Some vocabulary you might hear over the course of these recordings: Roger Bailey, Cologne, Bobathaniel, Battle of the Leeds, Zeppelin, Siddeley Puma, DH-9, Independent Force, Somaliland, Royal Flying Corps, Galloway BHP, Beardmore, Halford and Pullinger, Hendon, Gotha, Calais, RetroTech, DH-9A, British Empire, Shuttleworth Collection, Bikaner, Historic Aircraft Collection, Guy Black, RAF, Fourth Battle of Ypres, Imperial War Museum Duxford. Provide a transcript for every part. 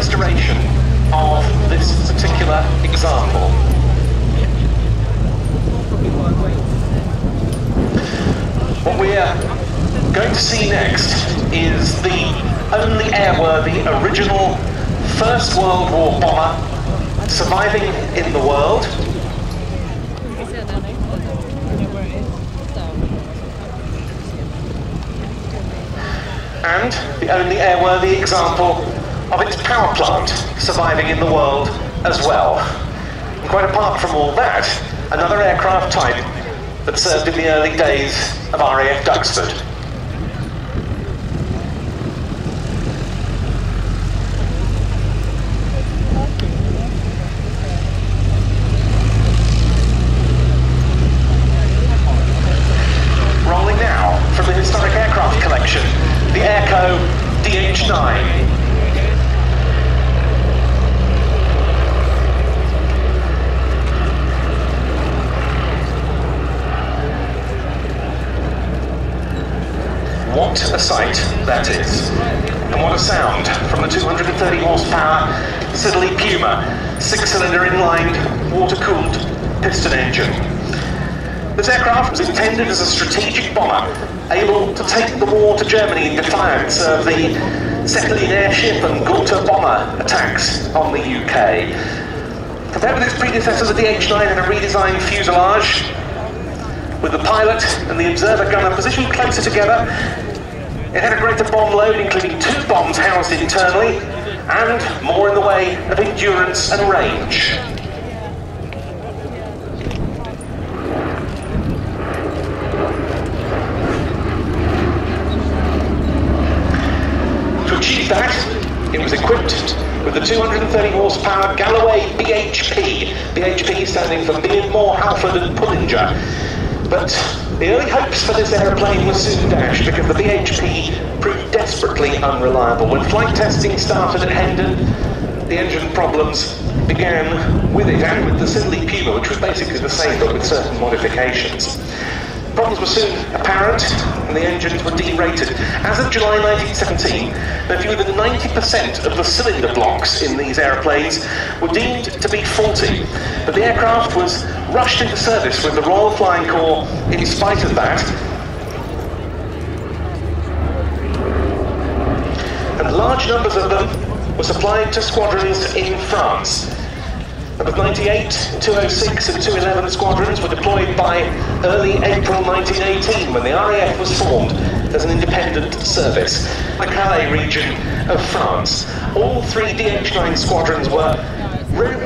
restoration of this particular example. What we are going to see next is the only airworthy original First World War bomber surviving in the world. And the only airworthy example of its power plant surviving in the world as well. And quite apart from all that, another aircraft type that served in the early days of RAF Duxford. Rolling now from the Historic Aircraft Collection, the Airco DH-9. What a sight that is, and what a sound from the 230 horsepower Siddeley Puma 6-cylinder inlined water-cooled piston engine. This aircraft was intended as a strategic bomber, able to take the war to Germany in defiance of the Zeppelin airship and Gotha bomber attacks on the UK. Compared with its predecessor, the DH-9 had a redesigned fuselage, with the pilot and the observer gunner positioned closer together. It had a greater bomb load, including 2 bombs housed internally, and more in the way of endurance and range. To achieve that, it was equipped with the 230 horsepower Galloway BHP, BHP standing for Beardmore, Halford and Pullinger. But the early hopes for this aeroplane were soon dashed because the BHP proved desperately unreliable. When flight testing started at Hendon, the engine problems began with it and with the Siddeley Puma, which was basically the same but with certain modifications. Problems were soon apparent and the engines were derated. As of July 1917, no fewer than 90% of the cylinder blocks in these aeroplanes were deemed to be faulty, but the aircraft was rushed into service with the Royal Flying Corps in spite of that. And large numbers of them were supplied to squadrons in France. Numbers 98, 206 and 211 squadrons were deployed by early April 1918 when the RAF was formed as an independent service in the Calais region of France. All 3 DH-9 squadrons were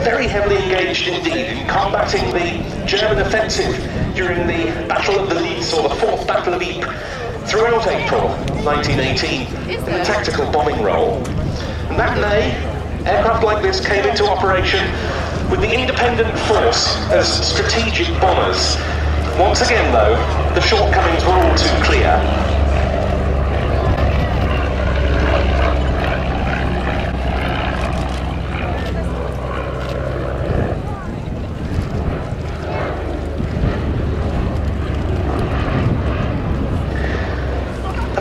very heavily engaged indeed in combating the German offensive during the Battle of the Leeds or the Fourth Battle of Ypres throughout April 1918 in a tactical bombing role. And that day, aircraft like this came into operation with the Independent Force as strategic bombers. Once again though, the shortcomings were all too clear.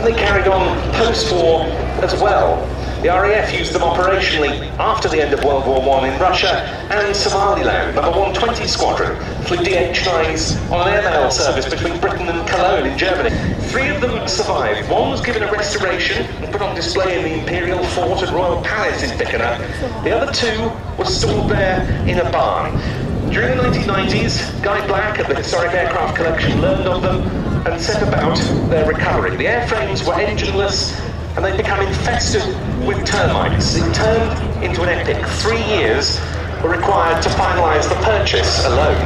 They carried on post-war as well. The RAF used them operationally after the end of World War I in Russia and Somaliland. Number 120 Squadron flew DH-9s on an airmail service between Britain and Cologne in Germany. 3 of them survived. 1 was given a restoration and put on display in the Imperial Fort and Royal Palace in Bikaner. The other 2 were stored there in a barn. During the 1990s, Guy Black at the Historic Aircraft Collection learned of them and set about their recovery. The airframes were engineless and they'd become infested with termites. It turned into an epic. 3 years were required to finalise the purchase alone.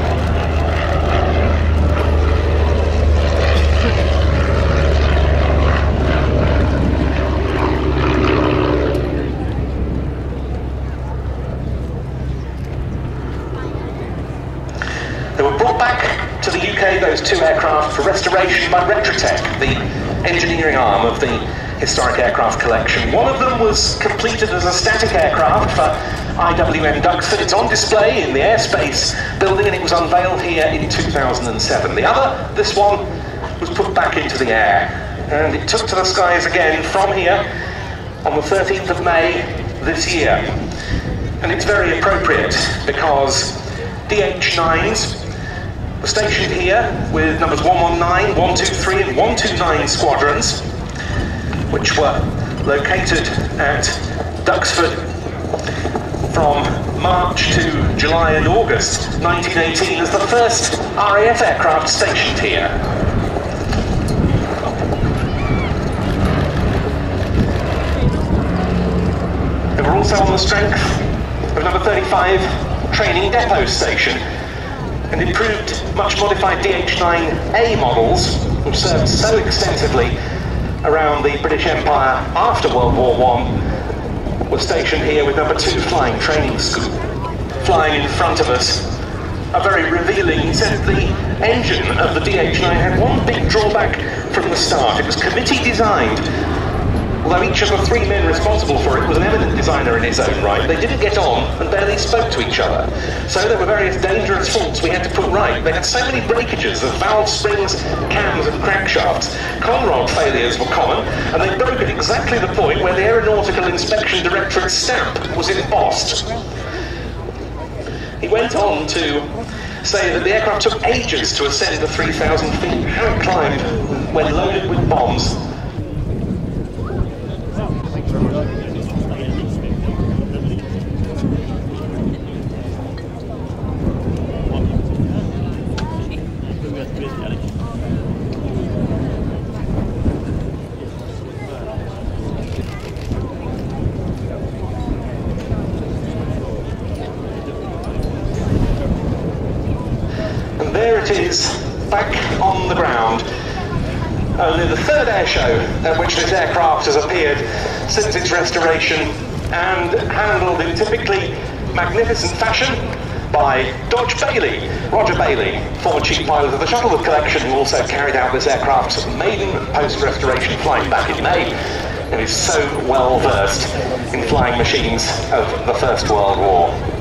They were brought back to the UK, those 2 aircraft, for restoration by RetroTech, the engineering arm of the Historic Aircraft Collection. 1 of them was completed as a static aircraft for IWM Duxford. It's on display in the Airspace building and it was unveiled here in 2007. The other, this one, was put back into the air and it took to the skies again from here on the 13th of May this year. And it's very appropriate because DH-9s were stationed here with numbers 119, 123 and 129 squadrons, which were located at Duxford from March to July and August 1918 as the first RAF aircraft stationed here. They were also on the strength of number 35 Training Depot Station and improved, much modified DH-9A models, which served so extensively around the British Empire after World War I, were stationed here with number 2 Flying Training School. Flying in front of us, are very revealing. He said the engine of the DH-9 had one big drawback from the start. It was committee designed, although each of the three men responsible for it was an eminent designer in his own right. They didn't get on and barely spoke to each other. So there were various dangerous faults we had to put right. They had so many breakages of valve springs, cams and crankshafts. Conrod failures were common, and they broke at exactly the point where the Aeronautical Inspection Directorate stamp was embossed. He went on to say that the aircraft took ages to ascend to 3,000 feet and climbed when loaded with bombs. Back on the ground, only the third air show at which this aircraft has appeared since its restoration, and handled in typically magnificent fashion by Roger Bailey, former chief pilot of the Shuttleworth Collection, who also carried out this aircraft's maiden post-restoration flight back in May, and is so well versed in flying machines of the First World War.